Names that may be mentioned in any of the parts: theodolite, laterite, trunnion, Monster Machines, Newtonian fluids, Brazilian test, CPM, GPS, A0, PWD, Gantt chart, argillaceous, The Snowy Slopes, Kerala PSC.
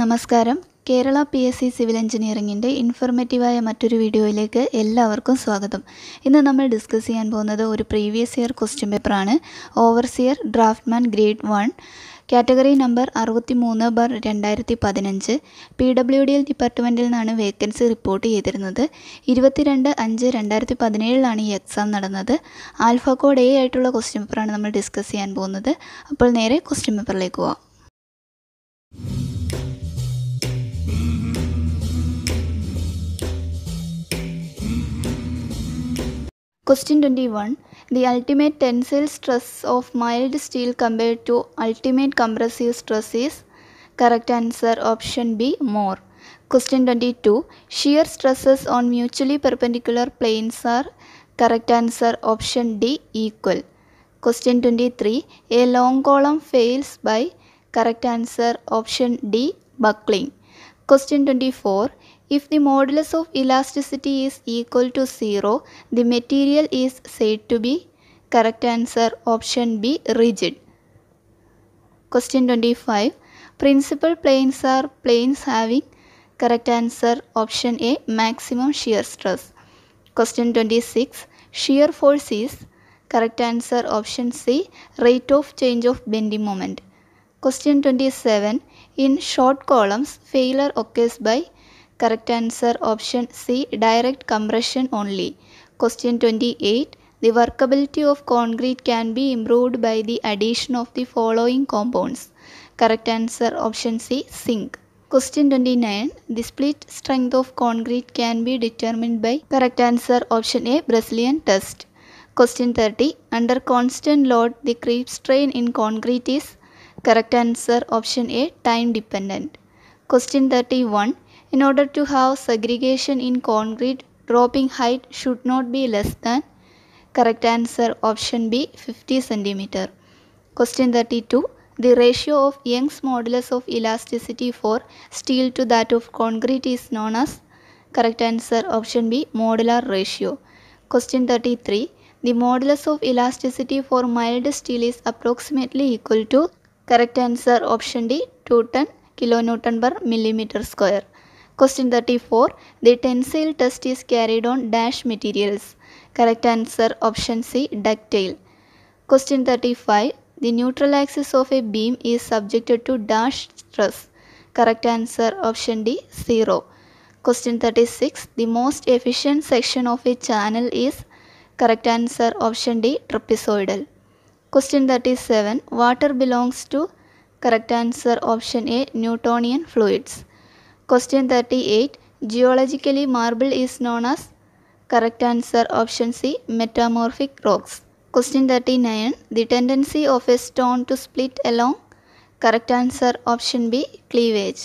നമസ്കാരം Kerala PSC civil എഞ്ചിനീയറിംഗിന്റെ ഇൻഫോർമേറ്റീവായ മറ്റൊരു വീഡിയോയിലേക്ക് എല്ലാവർക്കും സ്വാഗതം. ഇന്ന് നമ്മൾ ഡിസ്കസ് ചെയ്യാൻ പോകുന്നത് ഒരു പ്രീവിയസ് ഇയർ ക്വസ്റ്റ്യൻ പേപ്പർ ആണ്. Overseer draftsman grade 1 category number 63/2015 PWD ഡിപ്പാർട്ട്മെൻറ്റിൽ നിന്നാണ് വേക്കൻസി റിപ്പോർട്ട് ചെയ്തിരുന്നത്. 22/5/2017 ഈ എക്സാം നടന്നത്. ആൽഫ കോഡ് എ ആയിട്ടുള്ള ക്വസ്റ്റ്യൻ പേപ്പറാണ് നമ്മൾ ഡിസ്കസ് ചെയ്യാൻ പോകുന്നത്. അപ്പോൾ നേരെ ക്വസ്റ്റ്യൻ പേപ്പറിലേക്ക് പോവാം. Question 21. The ultimate tensile stress of mild steel compared to ultimate compressive stress is? Correct answer option B, more. Question 22. Shear stresses on mutually perpendicular planes are? Correct answer option D, equal. Question 23. A long column fails by? Correct answer option D, buckling. Question 24. If the modulus of elasticity is equal to 0, the material is said to be? Correct answer option B, rigid. Question 25. Principal planes are planes having? Correct answer option A, maximum shear stress. Question 26. Shear force is? Correct answer option C, rate of change of bending moment. Question 27. In short columns, failure occurs by? Correct answer option C, direct compression only. Question 28. The workability of concrete can be improved by the addition of the following compounds. Correct answer option C, zinc. Question 29. The split strength of concrete can be determined by? Correct answer option A, Brazilian test. Question 30. Under constant load, the creep strain in concrete is? Correct answer option A, time dependent. Question 31. In order to have segregation in concrete, dropping height should not be less than? Correct answer option B, 50 cm. Question 32. The ratio of Young's modulus of elasticity for steel to that of concrete is known as? Correct answer option B, modular ratio. Question 33. The modulus of elasticity for mild steel is approximately equal to? Correct answer option D, 210 kN per millimeter square. Question 34. The tensile test is carried on dash materials. Correct answer option C, ductile. Question 35. The neutral axis of a beam is subjected to dash stress. Correct answer option D, 0. Question 36. The most efficient section of a channel is? Correct answer option D, trapezoidal. Question 37. Water belongs to? Correct answer option A, Newtonian fluids. Question 38. Geologically, marble is known as? Correct answer option C, metamorphic rocks. Question 39. The tendency of a stone to split along? Correct answer option B, cleavage.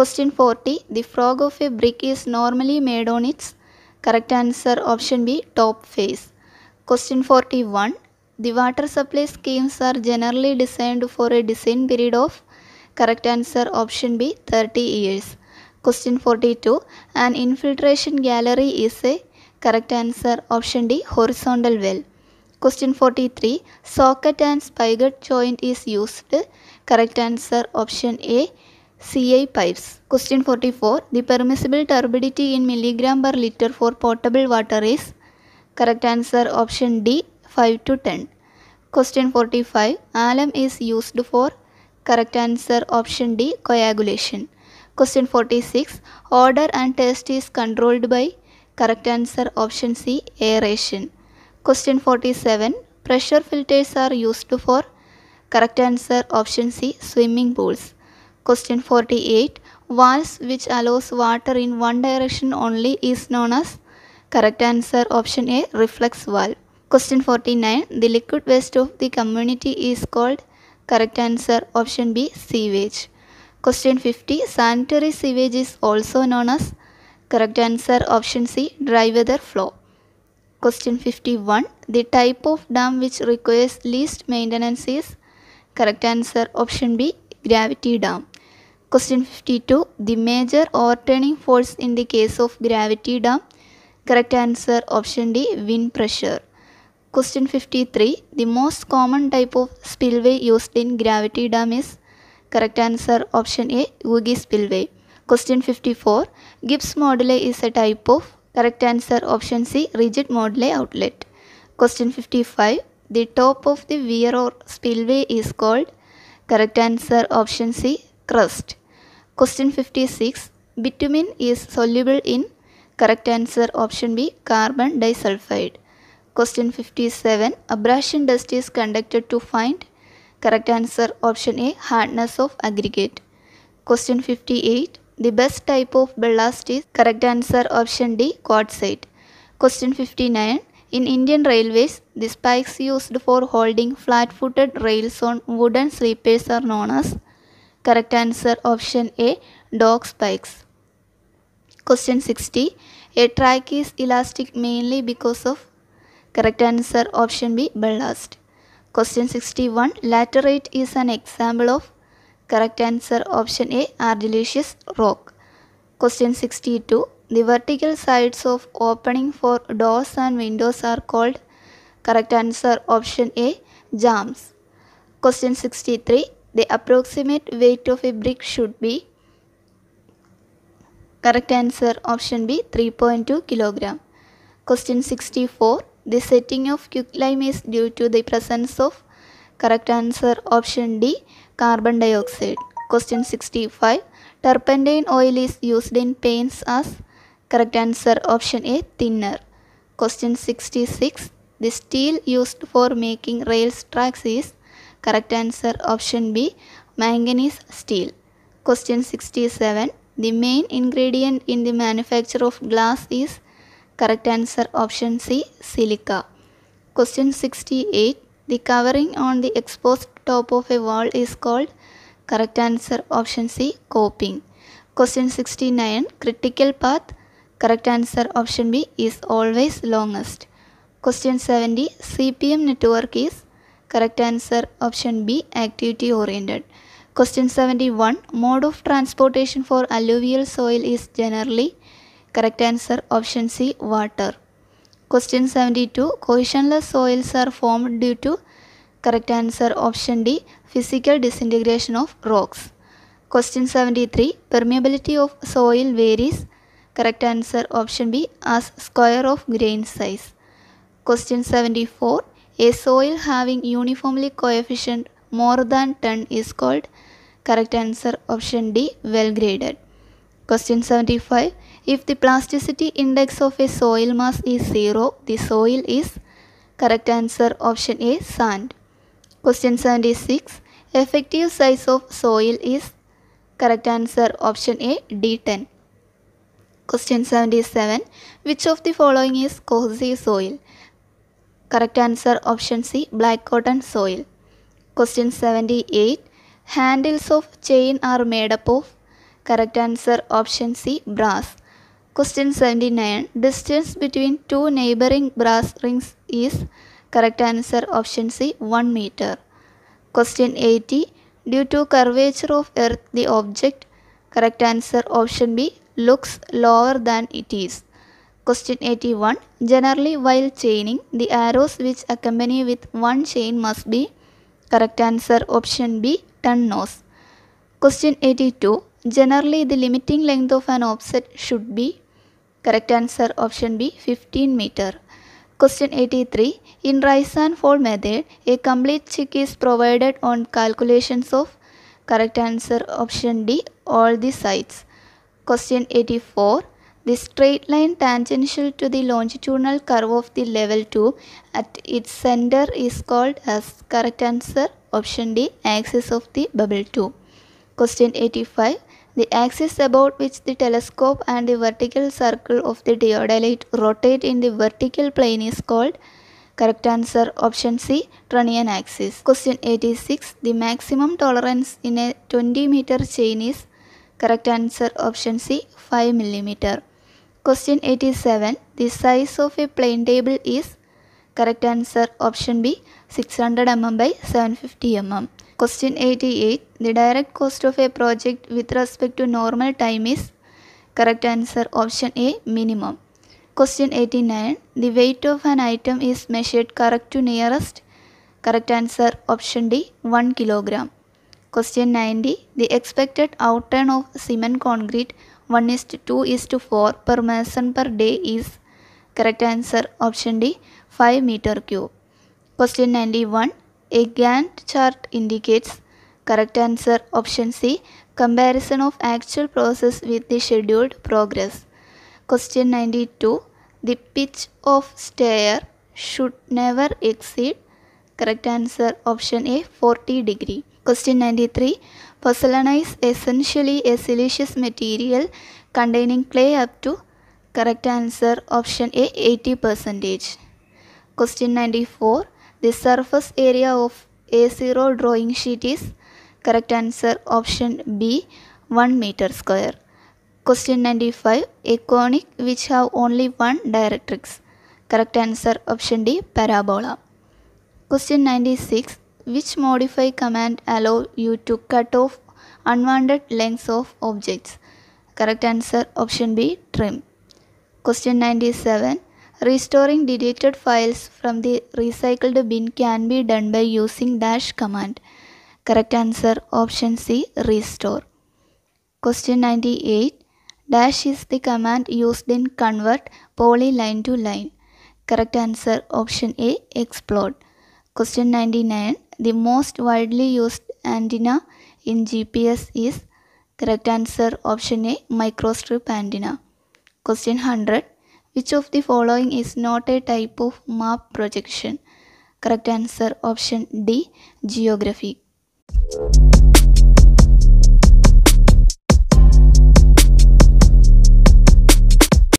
Question 40. The frog of a brick is normally made on its? Correct answer option B, top face. Question 41. The water supply schemes are generally designed for a design period of? Correct answer option B, 30 years. Question 42. An infiltration gallery is a? Correct answer option D, horizontal well. Question 43. Socket and spigot joint is used? Correct answer option A, CI pipes. Question 44. The permissible turbidity in milligram per liter for potable water is? Correct answer option D, 5 to 10. Question 45. Alum is used for? Correct answer option D, coagulation. Question 46. Odor and taste is controlled by? Correct answer option C, aeration. Question 47. Pressure filters are used for? Correct answer option C, swimming pools. Question 48. Valves which allows water in one direction only is known as? Correct answer option A, reflex valve. Question 49. The liquid waste of the community is called? Correct answer option B, sewage. Question 50. Sanitary sewage is also known as? Correct answer option C, dry weather flow. Question 51. The type of dam which requires least maintenance is? Correct answer option B, gravity dam. Question 52. The major overturning force in the case of gravity dam? Correct answer option D, wind pressure. Question 53. The most common type of spillway used in gravity dam is? Correct answer option A, Oogie Spillway. Question 54. Gibbs moduli is a type of. Correct answer option C, rigid moduli outlet. Question 55. The top of the weir or spillway is called. Correct answer option C, crust. Question 56. Bitumen is soluble in. Correct answer option B, carbon disulfide. Question 57. Abrasion dust is conducted to find. Correct answer option A, hardness of aggregate. Question 58. The best type of ballast is. Correct answer option D, quartzite. Question 59. In Indian railways, the spikes used for holding flat-footed rails on wooden sleepers are known as. Correct answer option A, dog spikes. Question 60. A track is elastic mainly because of. Correct answer option B, ballast. Question 61. Laterite is an example of. Correct answer option A, argillaceous rock. Question 62. The vertical sides of opening for doors and windows are called. Correct answer option A, jambs. Question 63. The approximate weight of a brick should be. Correct answer option B, 3.2 kg. Question 64. The setting of quicklime is due to the presence of. Correct answer option D, carbon dioxide. Question 65. Turpentine oil is used in paints as. Correct answer option A, thinner. Question 66. The steel used for making rails tracks is. Correct answer option B, manganese steel. Question 67. The main ingredient in the manufacture of glass is. Correct answer option C, silica. Question 68. The covering on the exposed top of a wall is called. Correct answer option C, coping. Question 69. Critical path. Correct answer option B, is always longest. Question 70. CPM network is. Correct answer option B, activity oriented. Question 71. Mode of transportation for alluvial soil is generally. Correct answer option C, water. Question 72. Cohesionless soils are formed due to. Correct answer option D, physical disintegration of rocks. Question 73. Permeability of soil varies. Correct answer option B, as square of grain size. Question 74. A soil having uniformly coefficient more than 10 is called. Correct answer option D, well graded. Question 75. If the plasticity index of a soil mass is 0, the soil is. Correct answer option A, sand. Question 76. Effective size of soil is. Correct answer option A, D10. Question 77. Which of the following is cohesive soil? Correct answer option C, black cotton soil. Question 78. Handles of chain are made up of. Correct answer option C, brass. Question 79. Distance between two neighboring brass rings is. Correct answer option C, 1 meter. Question 80. Due to curvature of earth the object. Correct answer option B, looks lower than it is. Question 81. Generally while chaining, the arrows which accompany with one chain must be. Correct answer option B, 10 knots. Question 82. Generally the limiting length of an offset should be. Correct answer option B, 15 meter. Question 83. In rise and fall method, a complete check is provided on calculations of. Correct answer option D, all the sides. Question 84. The straight line tangential to the longitudinal curve of the level tube at its center is called as. Correct answer option D, axis of the bubble tube. Question 85. The axis about which the telescope and the vertical circle of the theodolite rotate in the vertical plane is called. Correct answer option C, trunnion axis. Question 86. The maximum tolerance in a 20 meter chain is. Correct answer option C, 5 mm. Question 87. The size of a plane table is. Correct answer option B, 600 mm by 750 mm. Question 88. The direct cost of a project with respect to normal time is. Correct answer option A, minimum. Question 89. The weight of an item is measured correct to nearest. Correct answer option D, 1 kg. Question 90. The expected outturn of cement concrete 1:2:4 per mason per day is correct answer option D 5 meter cube. Question 91. A Gantt chart indicates correct answer option C comparison of actual process with the scheduled progress. Question 92. The pitch of stair should never exceed correct answer option A 40 degree. Question 93. Porcelain is essentially a siliceous material containing clay up to correct answer option A 80%. Question 94. The surface area of A0 drawing sheet is correct answer option B 1 meter square. Question 95. A conic which have only one directrix. Correct answer option D parabola. Question 96. Which modify command allow you to cut off unwanted lengths of objects? Correct answer option B trim. Question 97. Restoring deleted files from the recycled bin can be done by using dash command. Correct answer option C restore. Question 98. Dash is the command used in convert polyline to line. Correct answer option A explode. Question 99. The most widely used antenna in GPS is correct answer option A microstrip antenna. Question 100. Which of the following is not a type of map projection? Correct answer option D geography.